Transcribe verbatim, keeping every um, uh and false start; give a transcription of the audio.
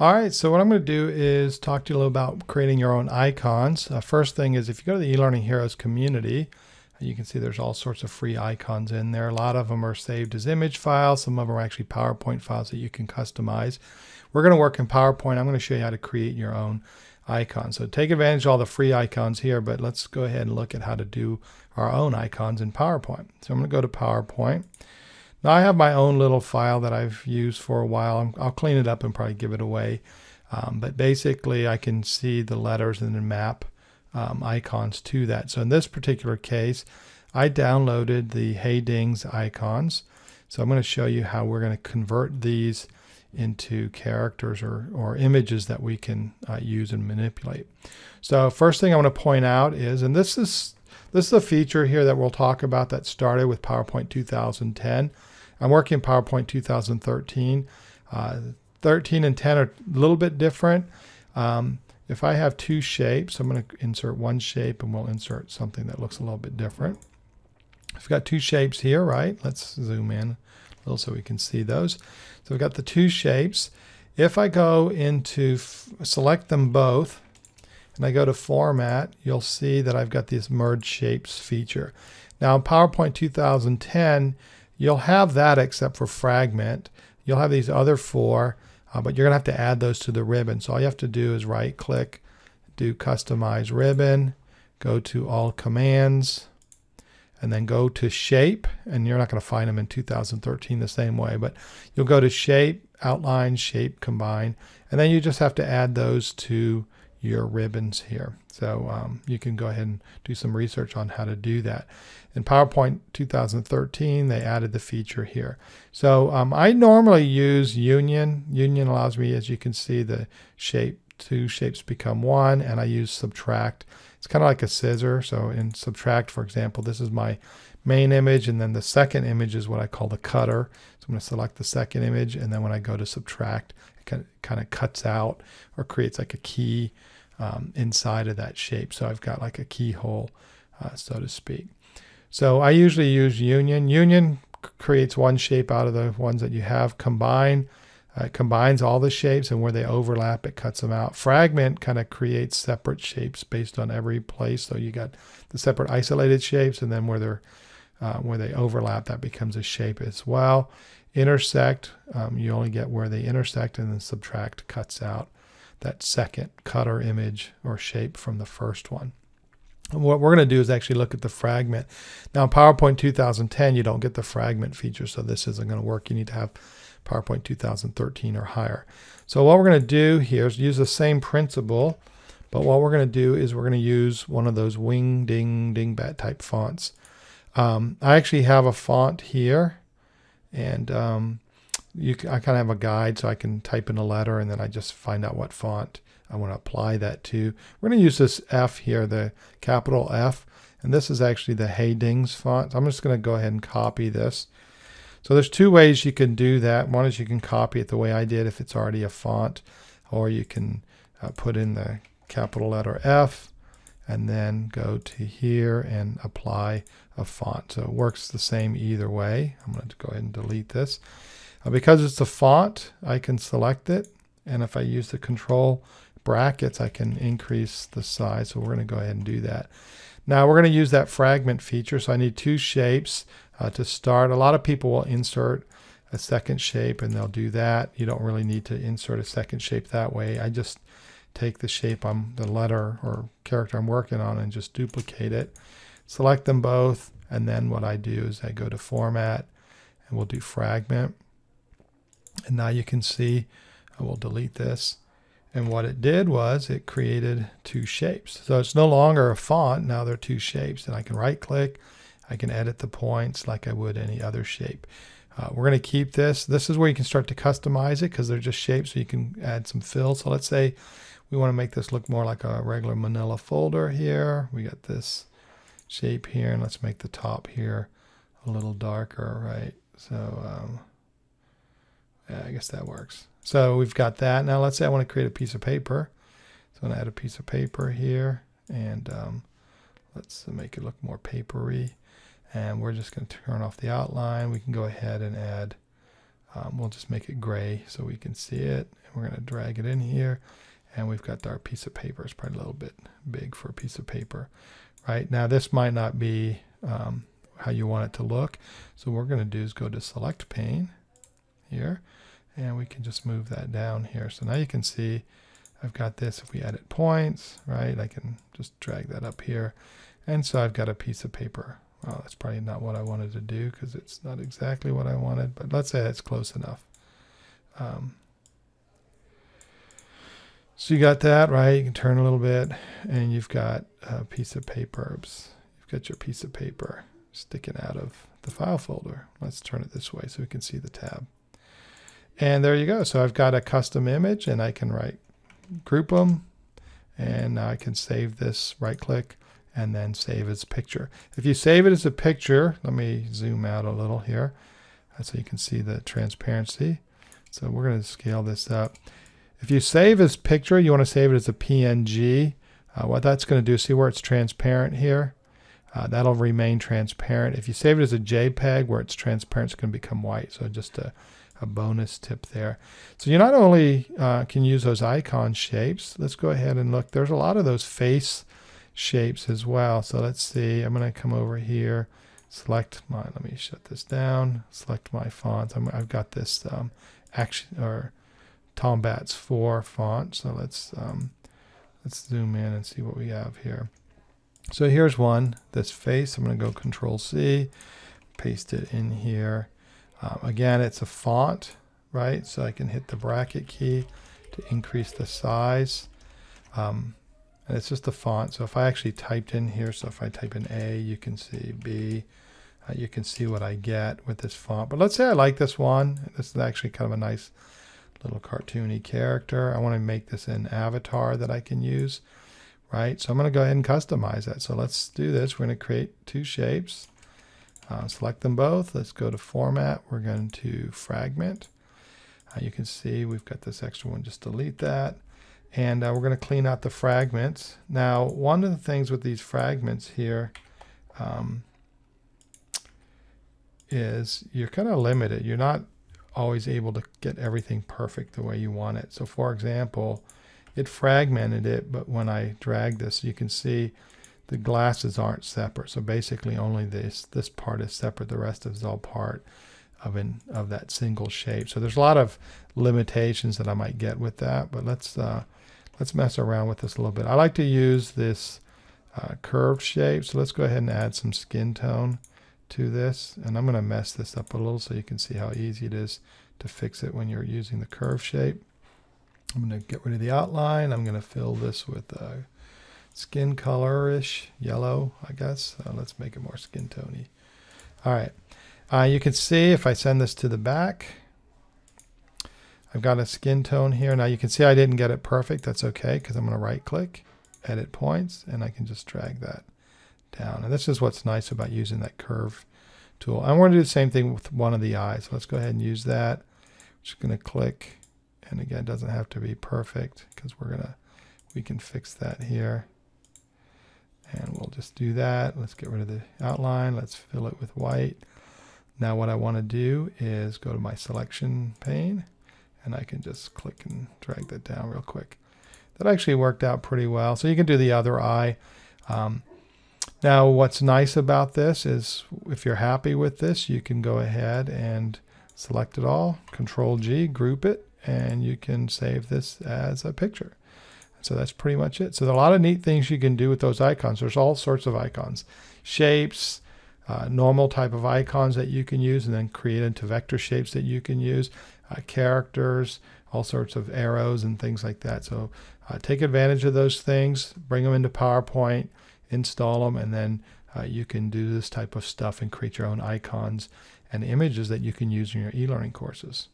All right, so what I'm going to do is talk to you a little about creating your own icons. Uh, first thing is, if you go to the eLearning Heroes community, you can see there's all sorts of free icons in there. A lot of them are saved as image files. Some of them are actually PowerPoint files that you can customize. We're going to work in PowerPoint. I'm going to show you how to create your own icon. So take advantage of all the free icons here, but let's go ahead and look at how to do our own icons in PowerPoint. So I'm going to go to PowerPoint. Now I have my own little file that I've used for a while. I'll clean it up and probably give it away. Um, but basically I can see the letters and then map um, icons to that. So in this particular case, I downloaded the HeyDings icons. So I'm going to show you how we're going to convert these into characters or, or images that we can uh, use and manipulate. So first thing I want to point out is, and this is This is a feature here that we'll talk about that started with PowerPoint two thousand ten. I'm working in PowerPoint two thousand thirteen. Uh, thirteen and ten are a little bit different. Um, if I have two shapes, I'm going to insert one shape and we'll insert something that looks a little bit different. I've got two shapes here, right? Let's zoom in a little so we can see those. So we've got the two shapes. If I go into select them both, and I go to Format, you'll see that I've got this Merge Shapes feature. Now in PowerPoint two thousand ten, you'll have that except for Fragment. You'll have these other four, uh, but you're going to have to add those to the ribbon. So all you have to do is right-click, do Customize Ribbon, go to All Commands, and then go to Shape. And you're not going to find them in two thousand thirteen the same way, but you'll go to Shape, Outline, Shape, Combine, and then you just have to add those to your ribbons here. So um, you can go ahead and do some research on how to do that. In PowerPoint two thousand thirteen, they added the feature here. So um, I normally use Union. Union allows me, as you can see, the shape, two shapes become one, and I use Subtract. It's kind of like a scissor. So in Subtract, for example, this is my main image, and then the second image is what I call the cutter. So I'm going to select the second image, and then when I go to Subtract, it kind of cuts out or creates like a key um, inside of that shape. So I've got like a keyhole, uh, so to speak. So I usually use Union. Union creates one shape out of the ones that you have. Combine uh, combines all the shapes, and where they overlap, it cuts them out. Fragment kind of creates separate shapes based on every place. So you got the separate isolated shapes, and then where they're Uh, where they overlap, that becomes a shape as well. Intersect, um, you only get where they intersect, and then Subtract cuts out that second cutter image or shape from the first one. And what we're going to do is actually look at the fragment. Now in PowerPoint two thousand ten, you don't get the fragment feature, so this isn't going to work. You need to have PowerPoint two thousand thirteen or higher. So what we're going to do here is use the same principle, but what we're going to do is we're going to use one of those wing ding dingbat type fonts. Um, I actually have a font here, and um, you, I kind of have a guide, so I can type in a letter, and then I just find out what font I want to apply that to. We're going to use this F here, the capital F, and this is actually the HeyDings font. I'm just going to go ahead and copy this. So there's two ways you can do that. One is you can copy it the way I did if it's already a font, or you can uh, put in the capital letter F, and then go to here and apply a font. So it works the same either way. I'm going to go ahead and delete this. Uh, because it's a font, I can select it, and if I use the control brackets, I can increase the size. So we're going to go ahead and do that. Now we're going to use that fragment feature. So I need two shapes uh, to start. A lot of people will insert a second shape, and they'll do that. You don't really need to insert a second shape that way. I just take the shape, I'm, the letter or character I'm working on, and just duplicate it. Select them both, and then what I do is I go to Format, and we'll do Fragment. And now you can see, I will delete this. And what it did was it created two shapes. So it's no longer a font, now they're two shapes. And I can right-click, I can edit the points like I would any other shape. Uh, we're going to keep this. This is where you can start to customize it, because they're just shapes, so you can add some fill. So let's say we want to make this look more like a regular manila folder here. We got this shape here, and let's make the top here a little darker, right? So um, yeah, I guess that works. So we've got that. Now let's say I want to create a piece of paper. So I'm going to add a piece of paper here, and um, let's make it look more papery. And we're just going to turn off the outline. We can go ahead and add Um, we'll just make it gray so we can see it. And we're going to drag it in here, and we've got our piece of paper. It's probably a little bit big for a piece of paper. Right now, this might not be um, how you want it to look. So what we're going to do is go to Select Pane here, and we can just move that down here. So now you can see I've got this. If we edit points, right, I can just drag that up here. And so I've got a piece of paper. Well, that's probably not what I wanted to do because it's not exactly what I wanted, but let's say it's close enough. Um, so you got that, right? You can turn a little bit, and you've got a piece of paper. Oops. You've got your piece of paper sticking out of the file folder. Let's turn it this way so we can see the tab. And there you go. So I've got a custom image, and I can right group them, and now I can save this, right click, and then save as picture. If you save it as a picture, let me zoom out a little here so you can see the transparency. So we're going to scale this up. If you save as picture, you want to save it as a P N G. Uh, what that's going to do, see where it's transparent here? Uh, that'll remain transparent. If you save it as a JPEG where it's transparent, it's going to become white. So just a, a bonus tip there. So you not only uh, can use those icon shapes, let's go ahead and look. There's a lot of those face shapes as well. So let's see, I'm going to come over here, select my, let me shut this down, select my fonts. I'm, I've got this um, action or Tombat's four font. So let's, um, let's zoom in and see what we have here. So here's one, this face. I'm going to go Control C, paste it in here. Um, again, it's a font, right? So I can hit the bracket key to increase the size. Um, And it's just a font. So if I actually typed in here, so if I type in A, you can see B, uh, you can see what I get with this font. But let's say I like this one. This is actually kind of a nice little cartoony character. I want to make this an avatar that I can use, right? So I'm going to go ahead and customize that. So let's do this. We're going to create two shapes. Uh, select them both. Let's go to Format. We're going to Fragment. Uh, you can see we've got this extra one. Just delete that. And uh, we're going to clean out the fragments. Now, one of the things with these fragments here um, is you're kind of limited. You're not always able to get everything perfect the way you want it. So, for example, it fragmented it, but when I drag this, you can see the glasses aren't separate. So basically, only this this part is separate. The rest is all part of an of that single shape. So there's a lot of limitations that I might get with that, but let's uh, let's mess around with this a little bit. I like to use this uh, curved shape, so let's go ahead and add some skin tone to this, and I'm going to mess this up a little so you can see how easy it is to fix it when you're using the curve shape. I'm going to get rid of the outline. I'm going to fill this with uh, skin color-ish yellow, I guess. Uh, let's make it more skin tony. All right. Uh, you can see if I send this to the back, I've got a skin tone here. Now you can see I didn't get it perfect. That's okay, because I'm going to right click, edit points, and I can just drag that down. And this is what's nice about using that curve tool. I want to do the same thing with one of the eyes. So let's go ahead and use that. I'm just going to click, and again, it doesn't have to be perfect because we're going to, we can fix that here. And we'll just do that. Let's get rid of the outline. Let's fill it with white. Now what I want to do is go to my selection pane, and I can just click and drag that down real quick. That actually worked out pretty well. So you can do the other eye. Um, now what's nice about this is if you're happy with this, you can go ahead and select it all, Control G, group it, and you can save this as a picture. So that's pretty much it. So there are a lot of neat things you can do with those icons. There's all sorts of icons, shapes, Uh, normal type of icons that you can use, and then create into vector shapes that you can use, uh, characters, all sorts of arrows and things like that. So uh, take advantage of those things, bring them into PowerPoint, install them, and then uh, you can do this type of stuff and create your own icons and images that you can use in your e-learning courses.